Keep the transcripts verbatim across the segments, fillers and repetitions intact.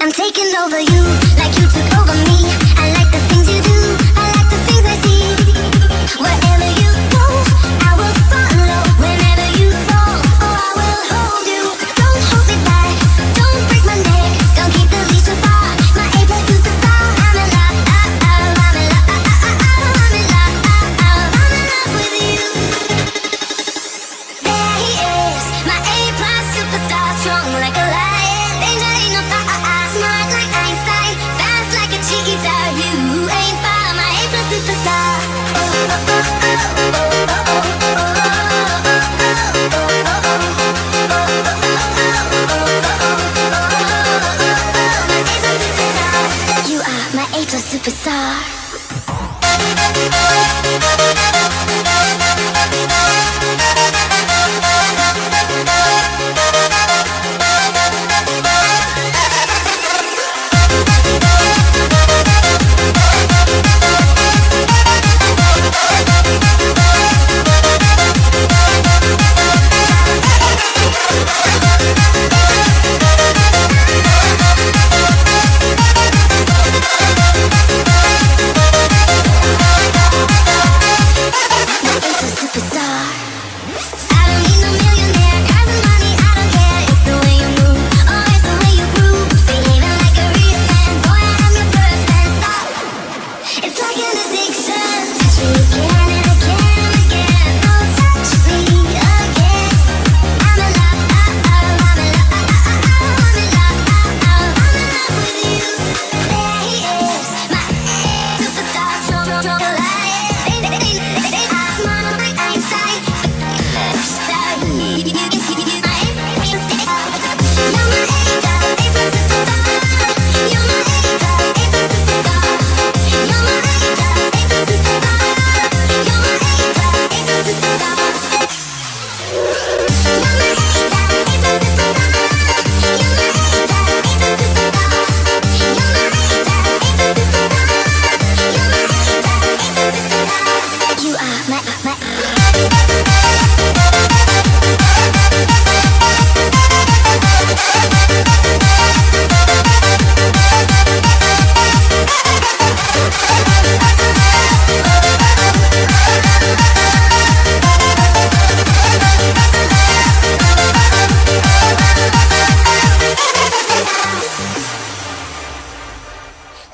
I'm taking over you like you took over me. I like the things you do, I like the things I see. Wherever you go, I will follow. Whenever you fall, oh, I will hold you. Don't hold me back, don't break my neck. Don't keep the leash too far, my A plus is the star. I'm in love, I'm in love, I'm in love, I'm in love, I'm in love with you. There he is, my A plus superstar, strong like a lion. Superstar.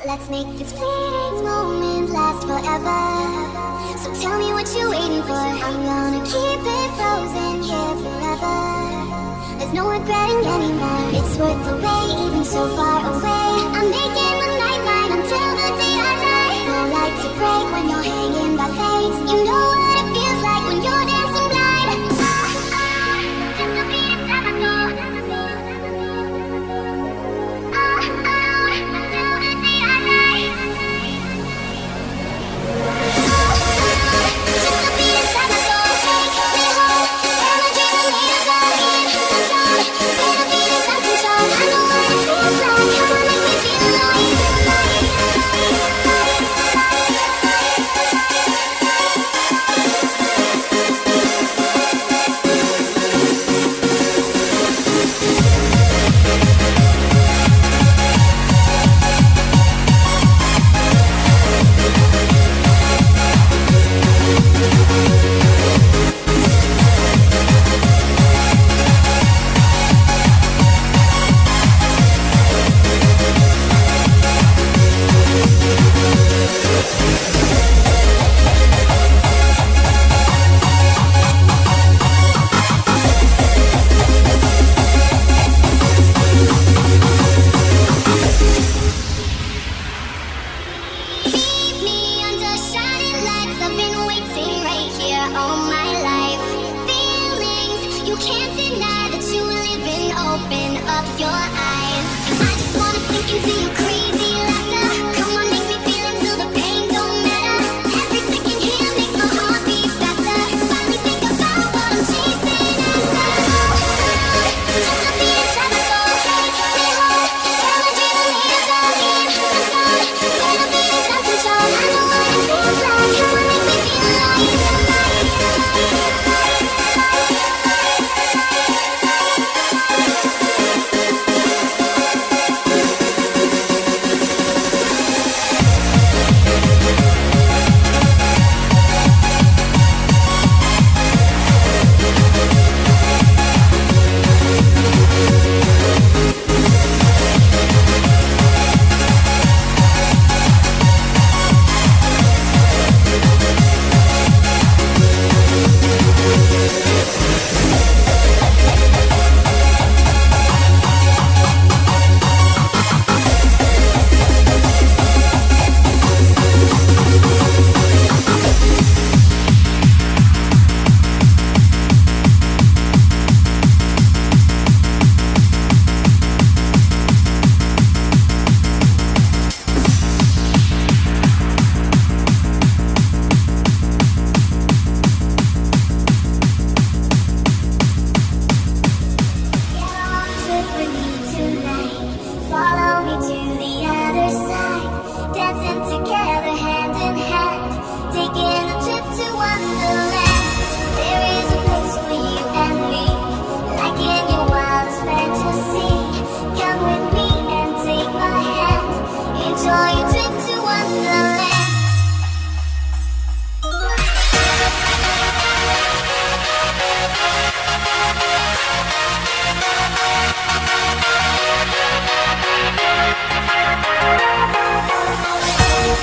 Let's make these fleeting moments last forever. So tell me what you're waiting for. I'm gonna keep it frozen here forever. There's no regretting anymore. It's worth the wait, even so far away. I'm making the night mine until the day I die. No light to break when you're hanging by faith. You know what it feels like when you're dancing blind. Ah, ah, just to be a time ago. I know what it feels. dancing together hand in hand, taking a trip to Wonderland. There is a place for you and me, like in your wildest fantasy. Come with me and take my hand, enjoy your trip to Wonderland. We'll be right back.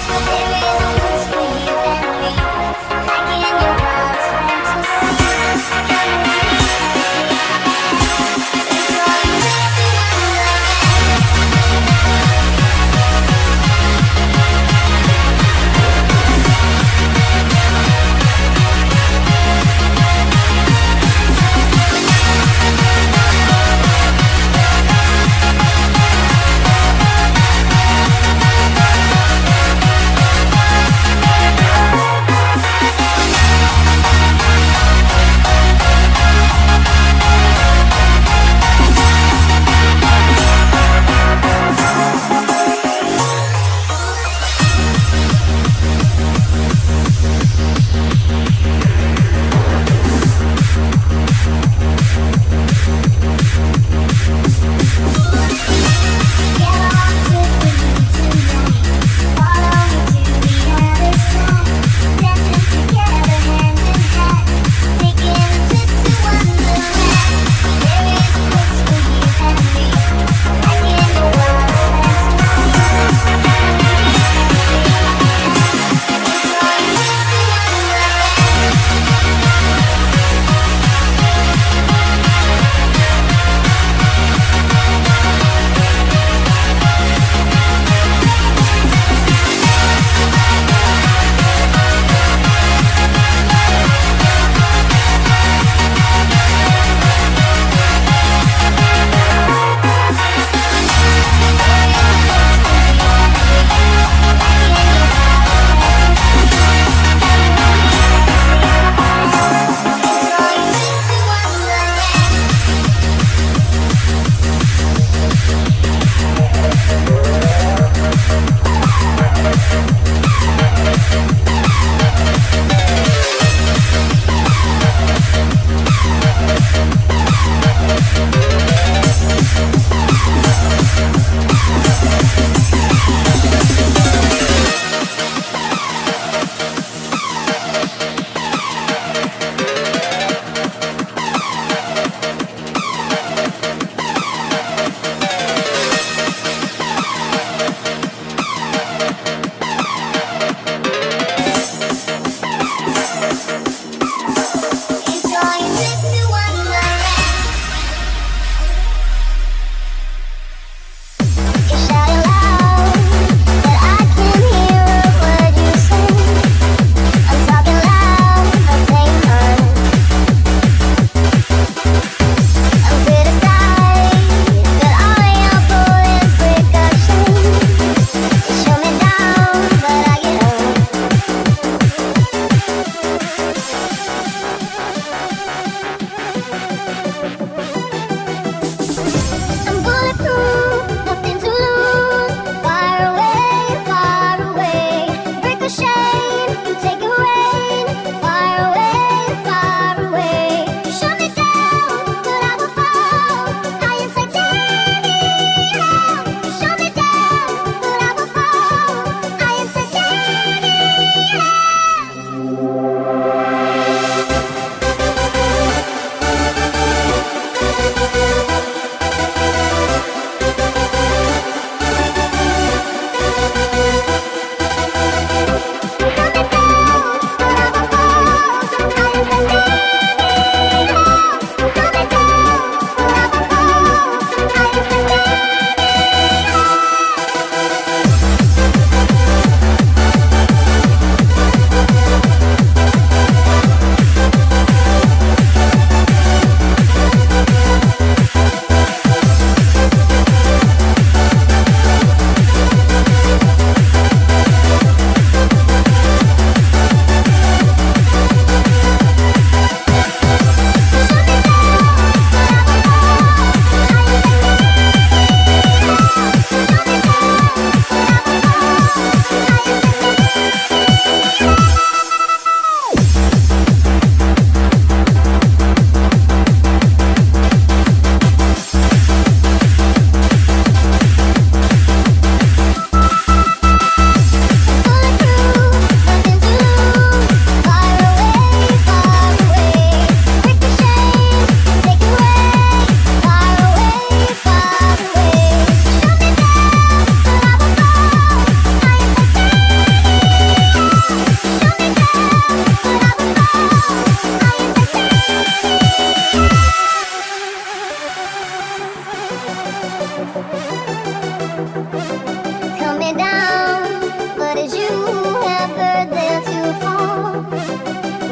coming down, but as you ever dare to fall,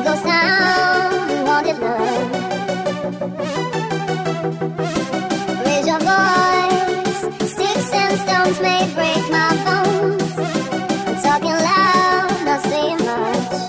ghost town, haunted love. Raise your voice, sticks and stones may break my bones. I'm talking loud, not saying much.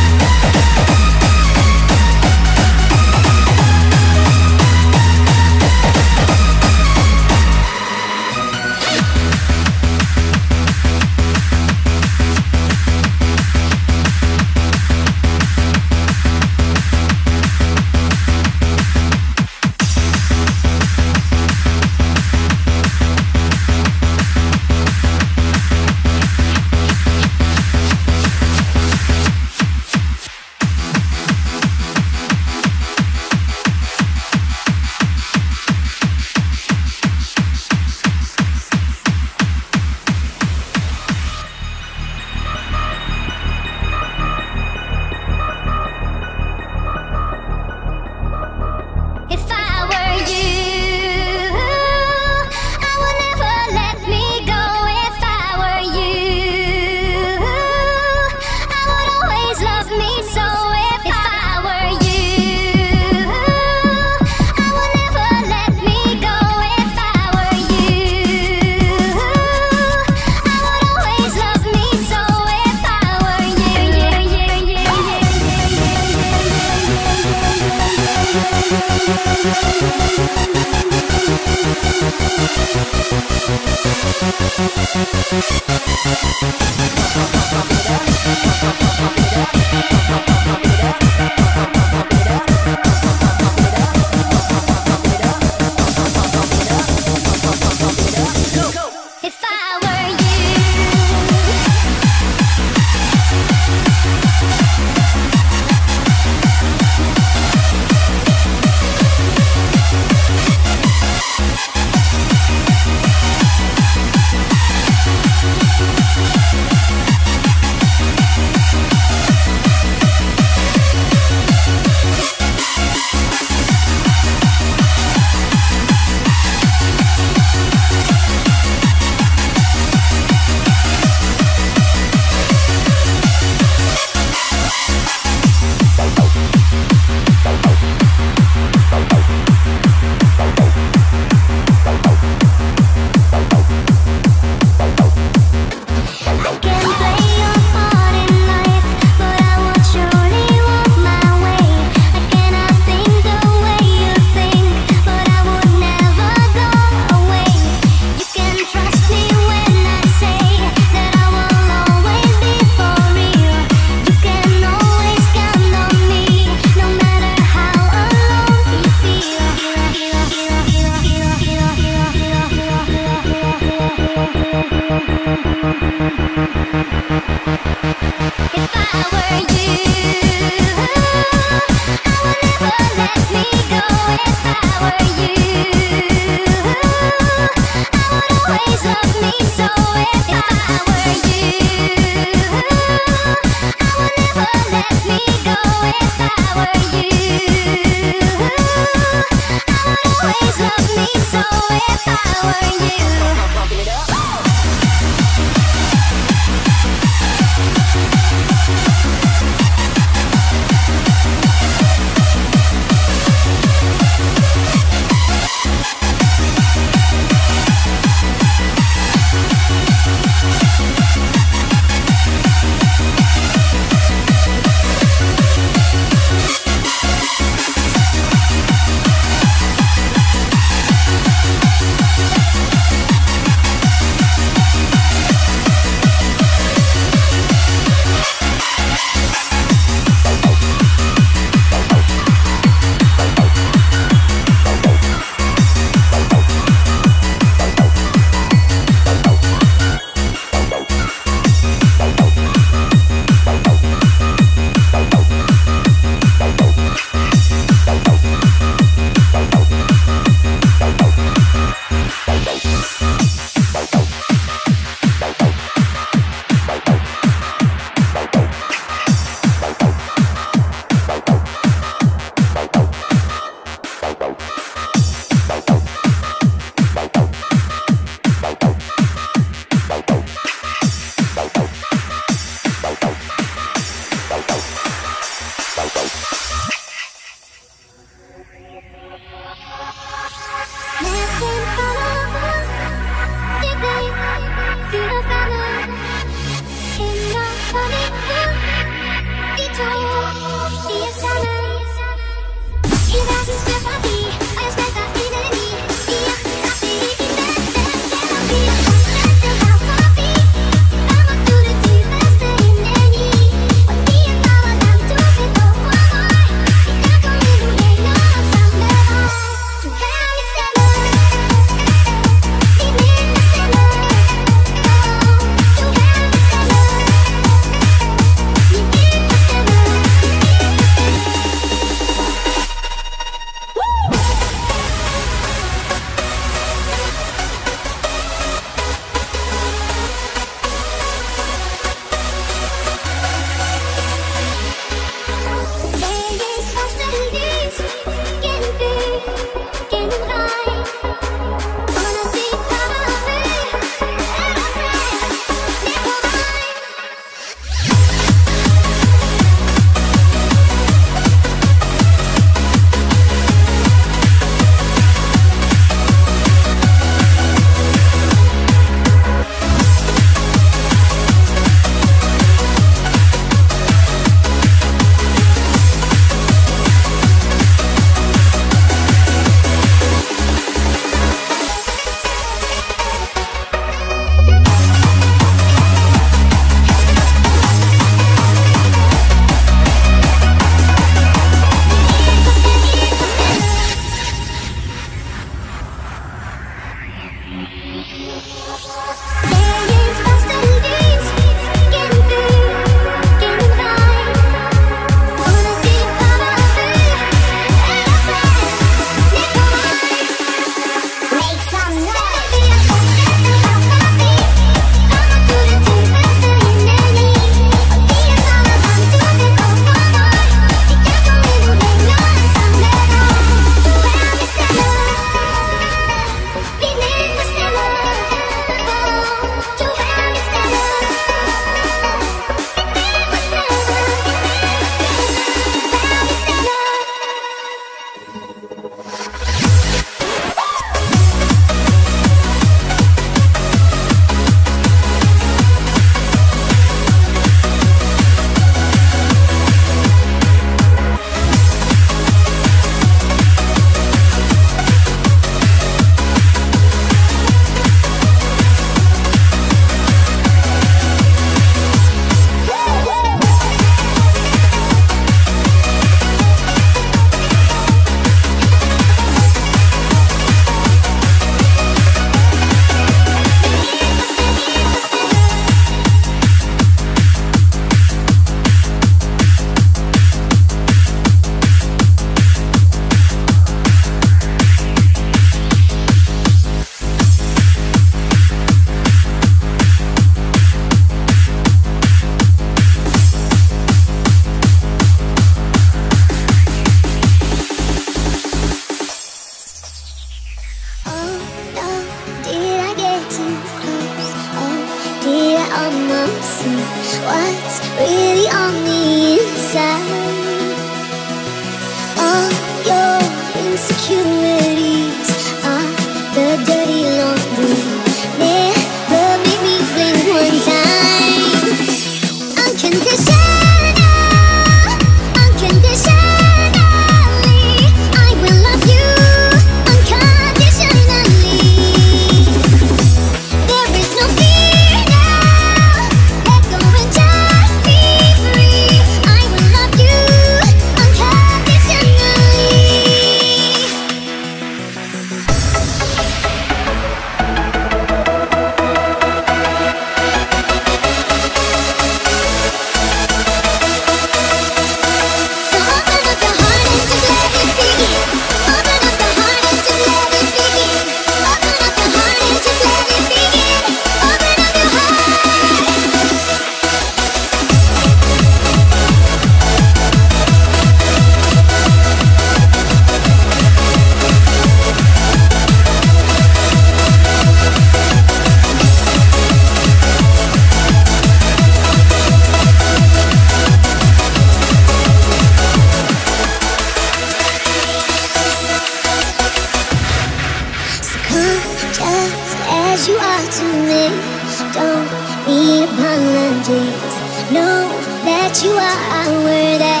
that you are worthy.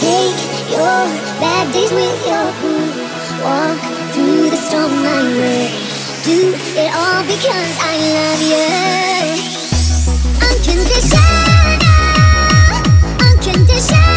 Take your bad days with your crew, walk through the storm my way. Do it all because I love you. Unconditional, unconditional.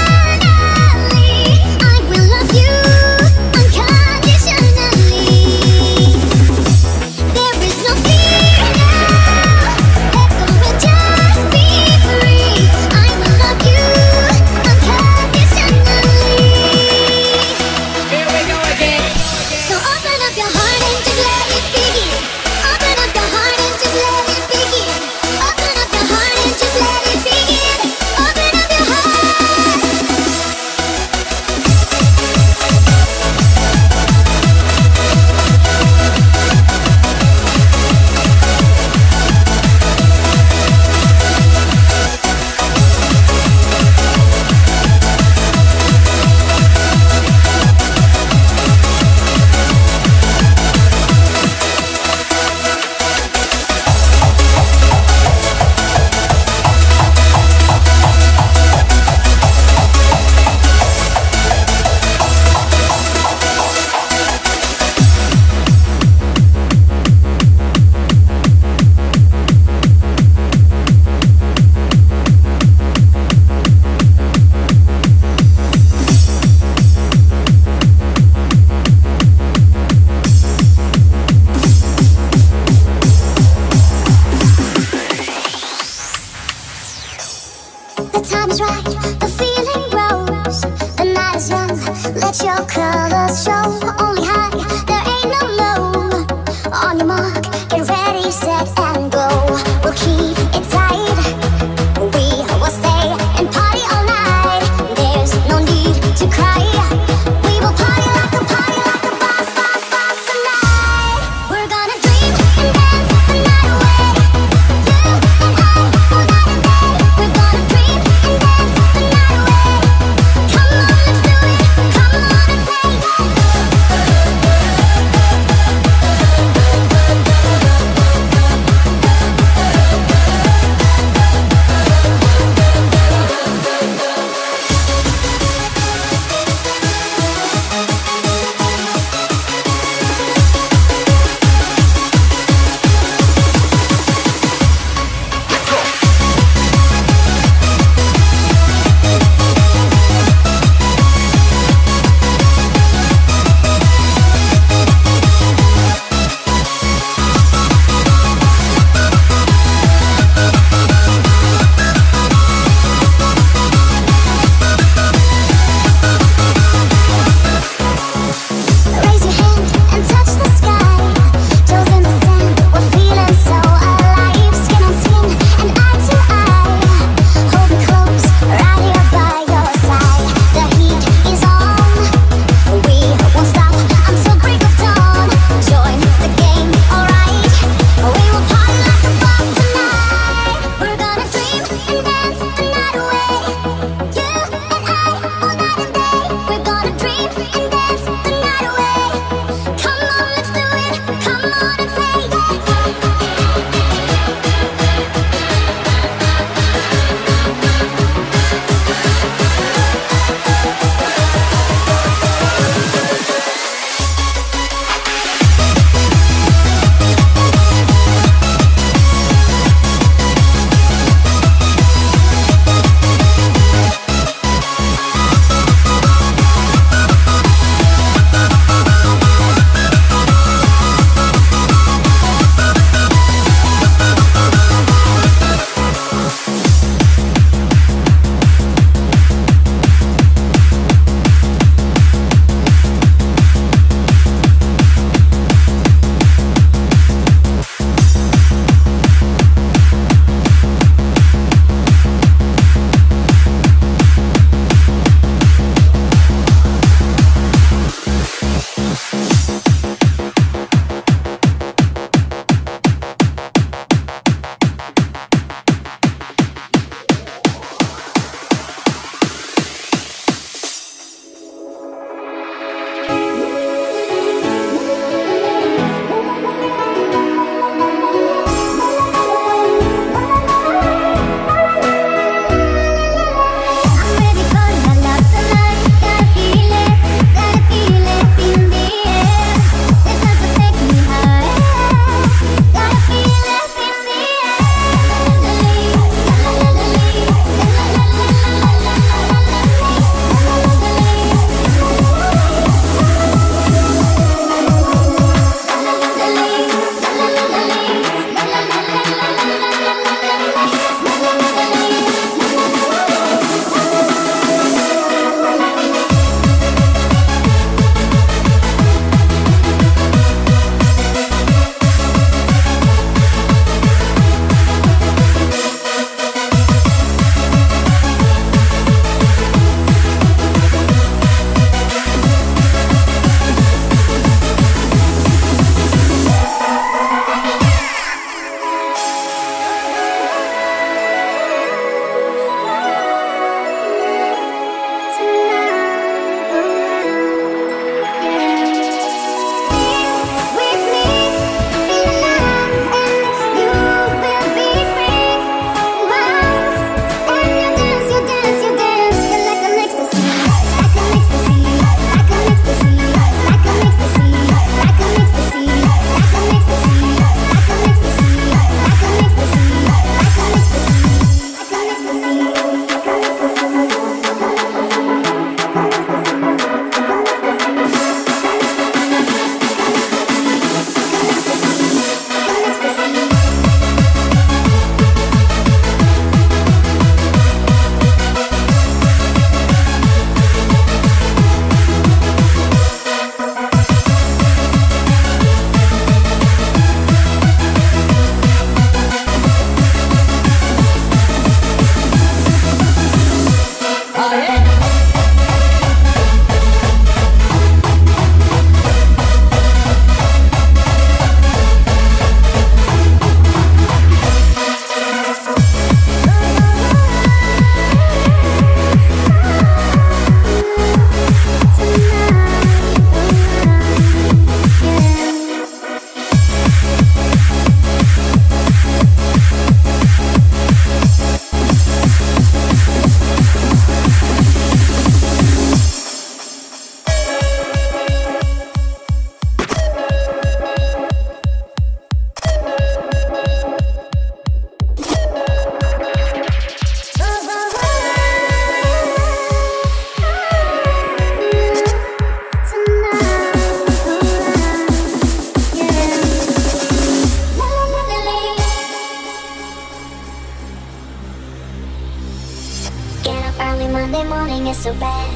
Every Monday morning is so bad.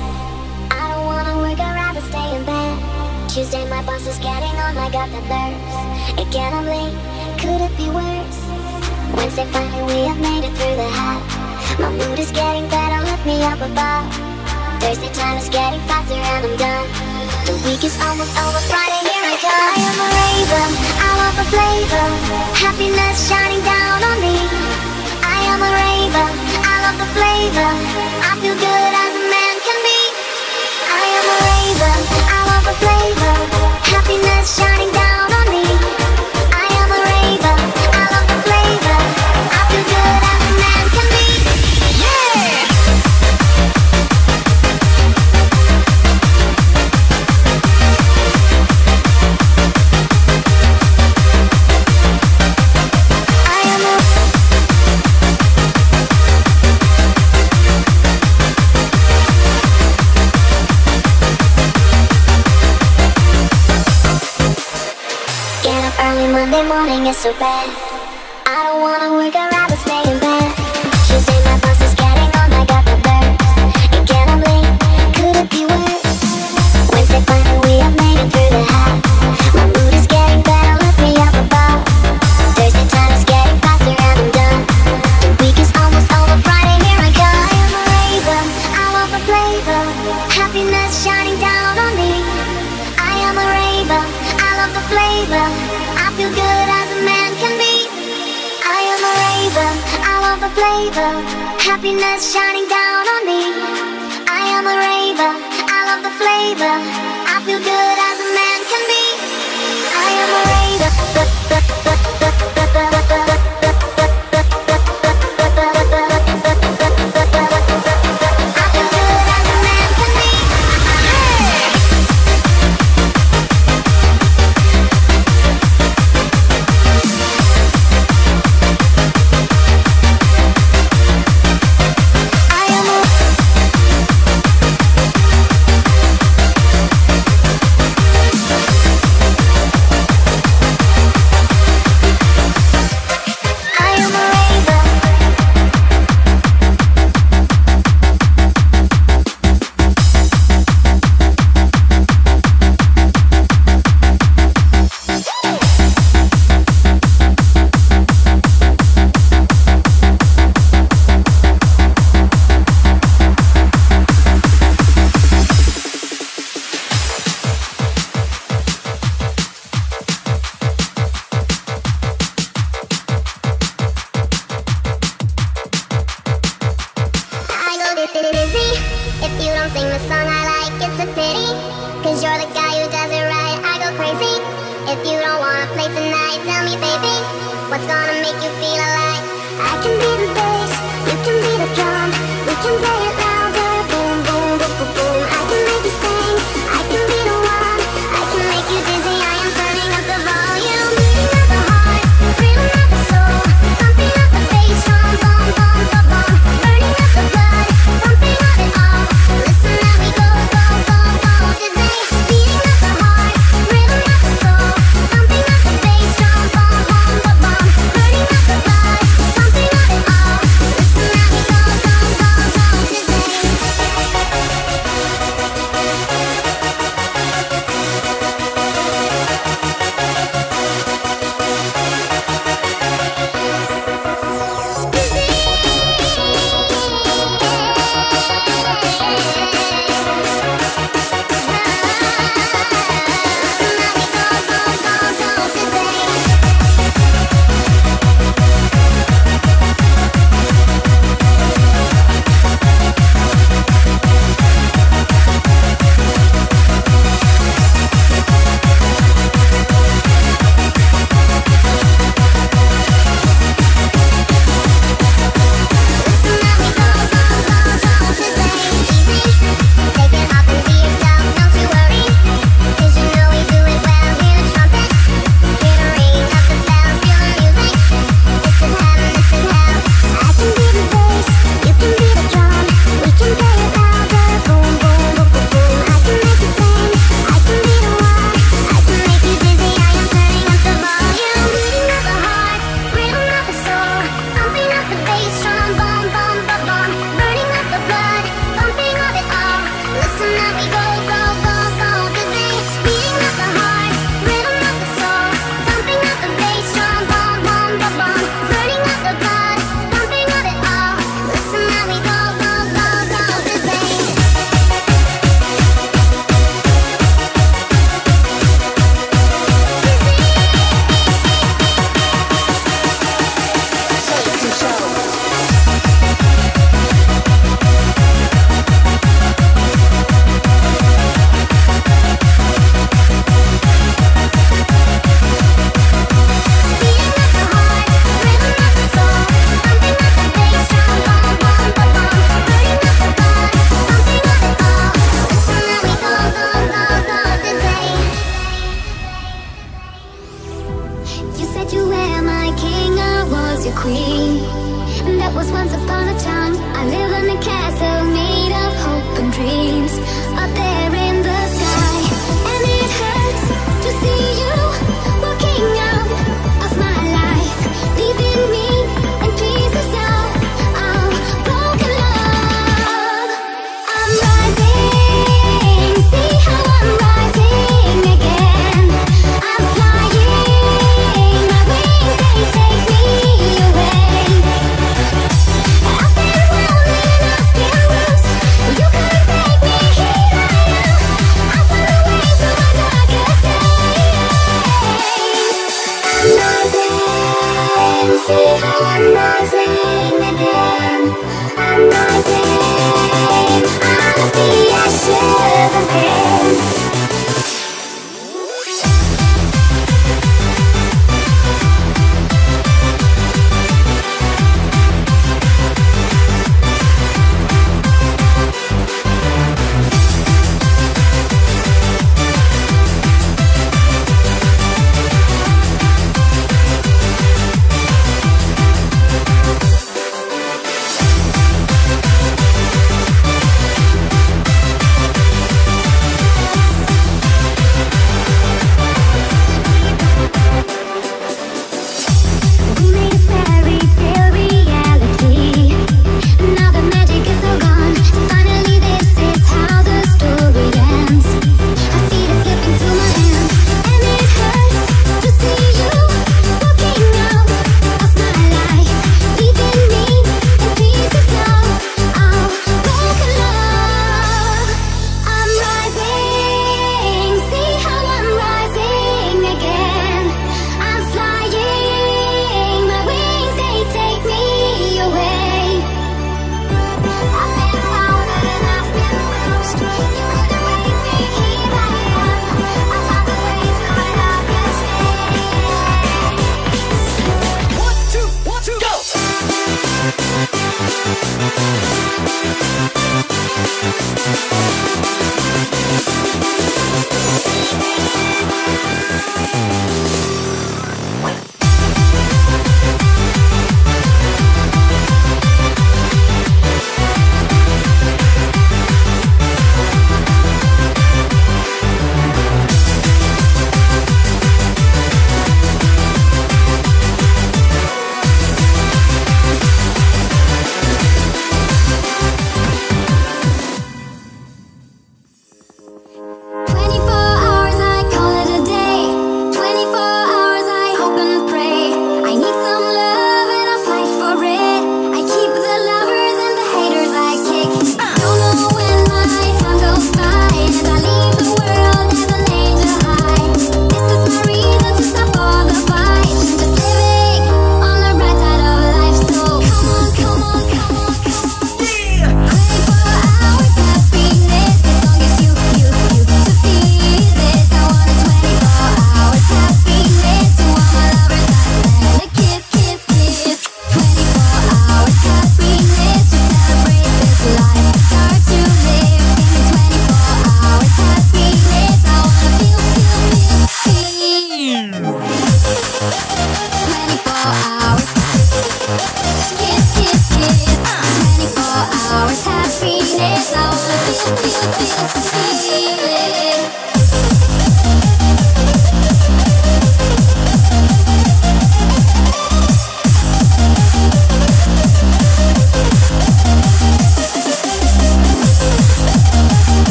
I don't wanna work, I'd rather stay in bed. Tuesday my boss is getting on, I got the nerves. Again I'm late, could it be worse? Wednesday finally we have made it through the hot. My mood is getting better, lift me up above. Thursday time is getting faster and I'm done. The week is almost over, Friday here I come. I am a raven, I love a flavor. Happiness shining down on me. I am a raven, I love the flavor. I feel good as a man can be. I am a raven, I love a flavor. Happiness shining down on me. I am a raven, I love the flavor. I feel good as a man can be. Yeah! Monday morning is so bad. I don't wanna work, I'd rather stay in bed. Tuesday my boss is getting on, I got the birds. Again I'm late, could it be worse? Wednesday finally we have made it through the hot. My mood is getting better, lift me up above. Thursday time is getting faster and I'm done. The week is almost over, Friday here I come. I am a raven, I love a flavor. Happiness shining down on me. I am a raven, I love the flavor. Feel good as a man can be. I am a raven, I love the flavor. Happiness shining down on me. I am a raven, I love the flavor. I feel good as a man can be. I am a raven. I feel good as a man can be. Hey! upon a time, I live in a castle made of hope and dreams, up there in the sky. And it hurts to see you walking out of my life, leaving me in pieces of our broken love. I'm rising, see how I'm rising again. I'm flying, my wings, they take me away. I've been lonely and I've been loose. You couldn't make me, here I am. I found a way through my darkest days. I'm rising, see how I'm rising again. I'm rising out of the ashes of pain.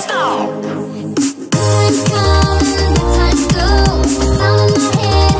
Stop. Mornings come and the times go. The sound in my head.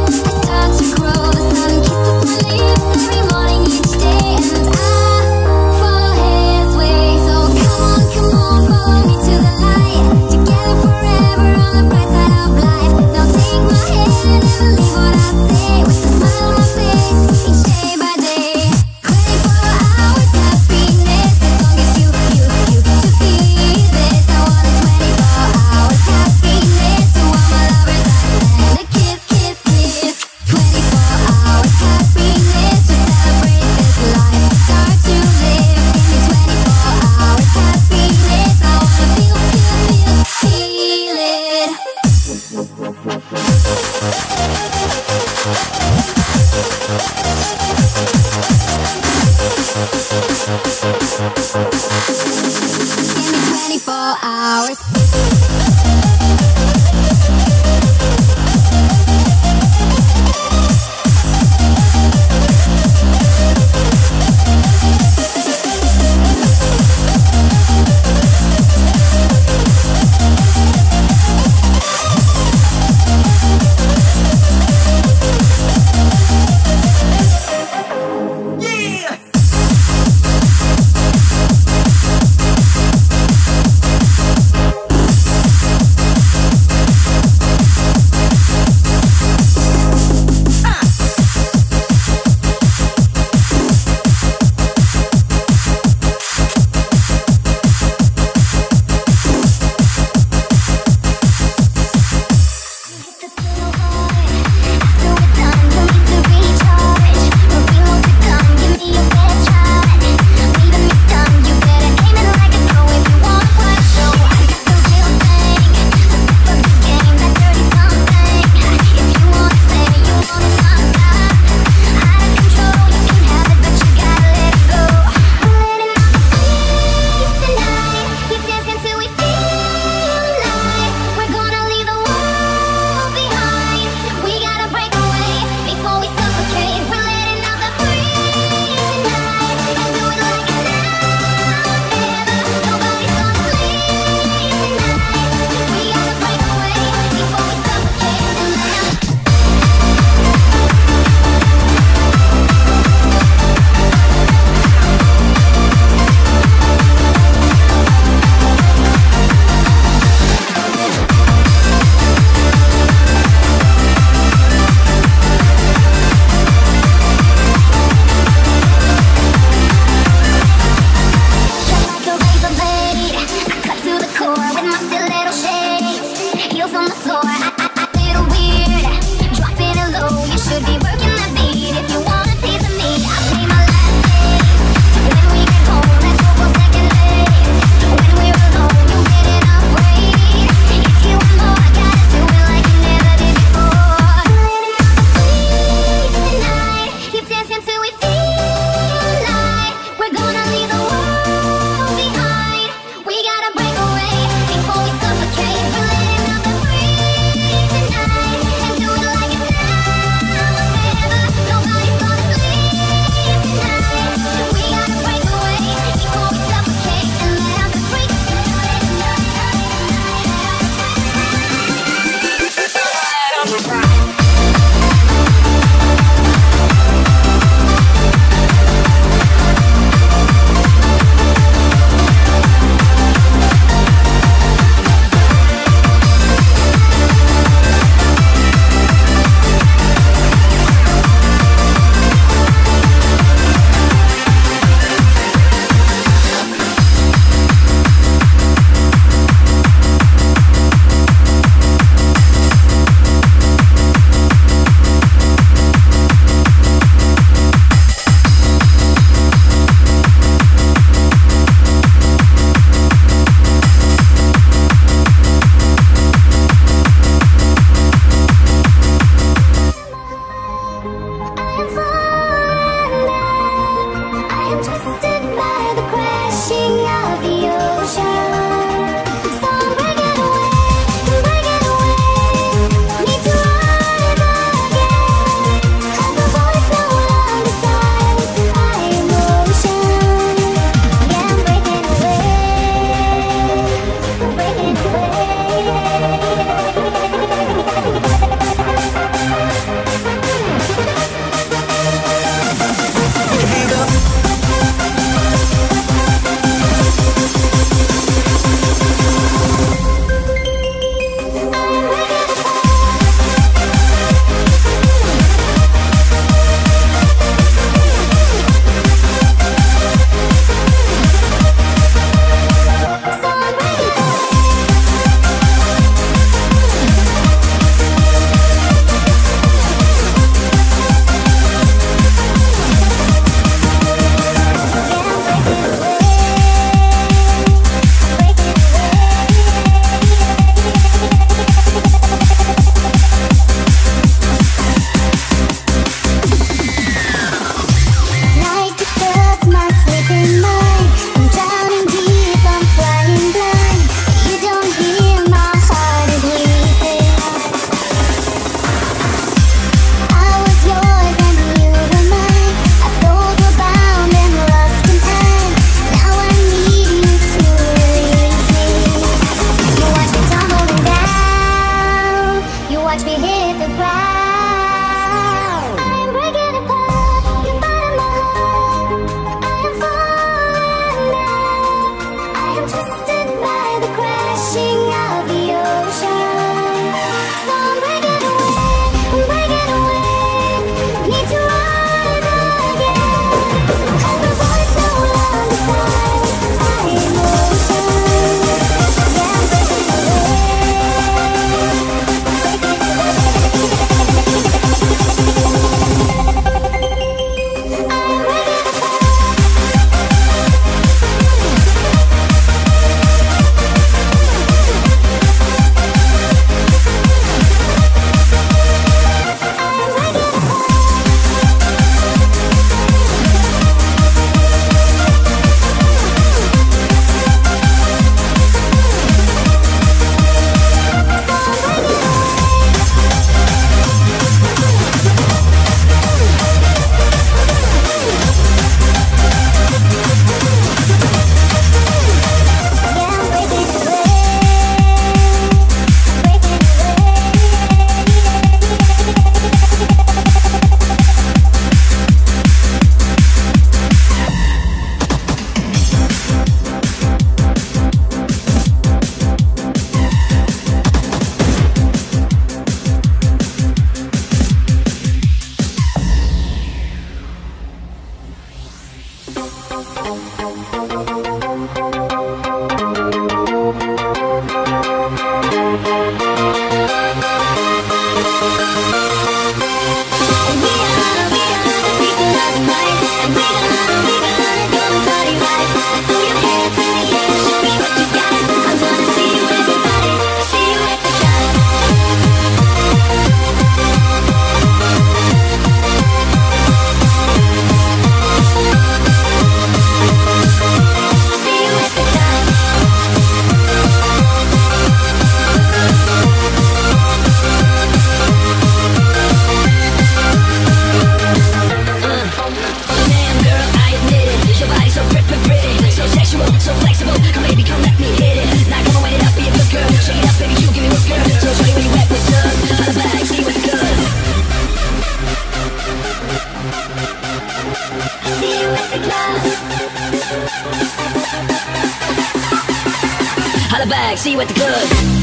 Holla back, see you at the club.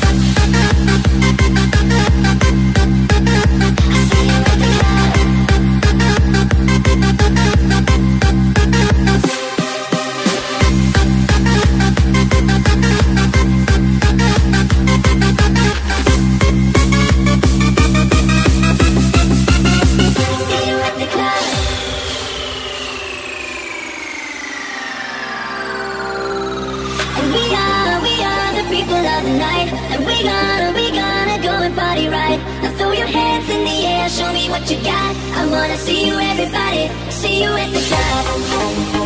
People of the night, and we gonna, we gonna go and party right. Now throw your hands in the air, show me what you got. I wanna see you, everybody, see you at the club.